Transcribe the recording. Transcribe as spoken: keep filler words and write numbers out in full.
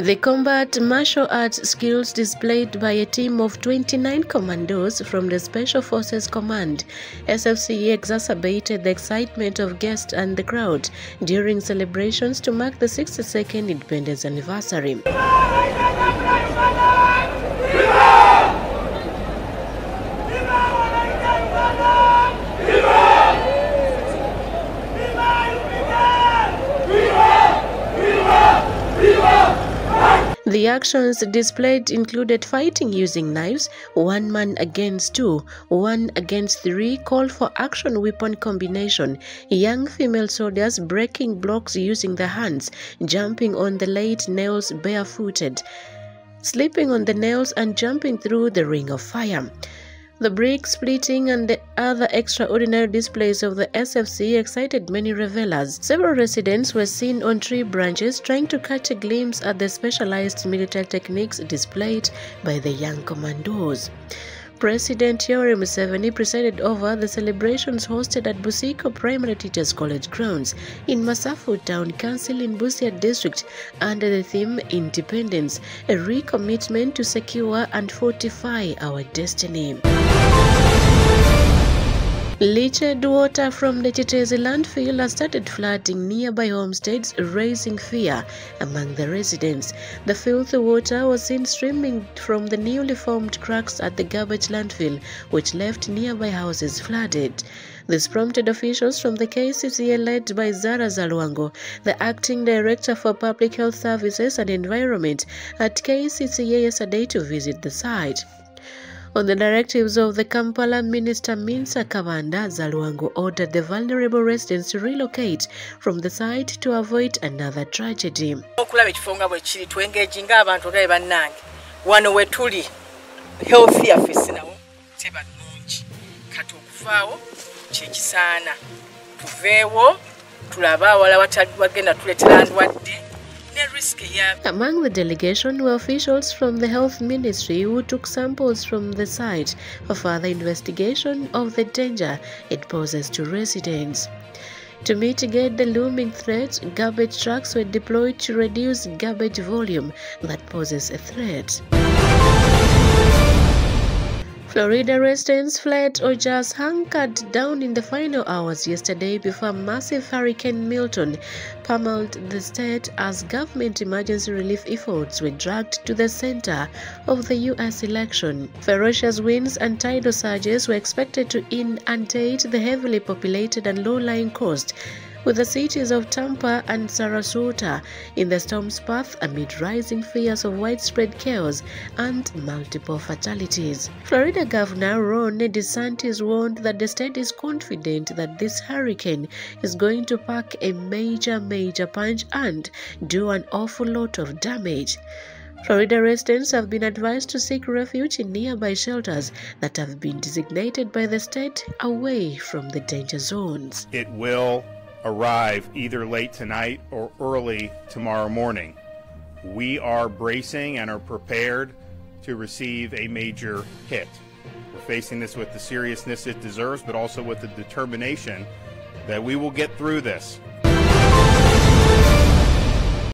The combat martial arts skills displayed by a team of twenty-nine commandos from the Special Forces Command, S F C, exacerbated the excitement of guests and the crowd during celebrations to mark the sixty-second Independence Anniversary. The actions displayed included fighting using knives, one man against two, one against three, call for action weapon combination, young female soldiers breaking blocks using their hands, jumping on the late nails barefooted, slipping on the nails and jumping through the ring of fire. The brick splitting and the other extraordinary displays of the S F C excited many revelers. Several residents were seen on tree branches trying to catch a glimpse at the specialized military techniques displayed by the young commandos. President Yoweri Museveni presided over the celebrations hosted at Busiko Primary Teachers College grounds in Masafu Town Council in Busia District under the theme Independence, a recommitment to secure and fortify our destiny. Leached water from the Kiteezi landfill has started flooding nearby homesteads, raising fear among the residents. The filthy water was seen streaming from the newly formed cracks at the garbage landfill, which left nearby houses flooded. This prompted officials from the K C C A, led by Zara Zalwango, the acting director for Public Health Services and Environment at K C C A, yesterday to visit the site. On the directives of the Kampala Minister Minsa Kabanda, Zalwango ordered the vulnerable residents to relocate from the site to avoid another tragedy. Among the delegation were officials from the Health Ministry who took samples from the site for further investigation of the danger it poses to residents. To mitigate the looming threat, garbage trucks were deployed to reduce garbage volume that poses a threat. Florida residents fled or just hunkered down in the final hours yesterday before massive Hurricane Milton pummeled the state as government emergency relief efforts were dragged to the center of the U S election. Ferocious winds and tidal surges were expected to inundate the heavily populated and low-lying coast, with the cities of Tampa and Sarasota in the storm's path amid rising fears of widespread chaos and multiple fatalities. Florida Governor Ron DeSantis warned that the state is confident that this hurricane is going to pack a major, major punch and do an awful lot of damage. Florida residents have been advised to seek refuge in nearby shelters that have been designated by the state away from the danger zones. It will arrive either late tonight or early tomorrow morning. We are bracing and are prepared to receive a major hit. We're facing this with the seriousness it deserves, but also with the determination that we will get through this.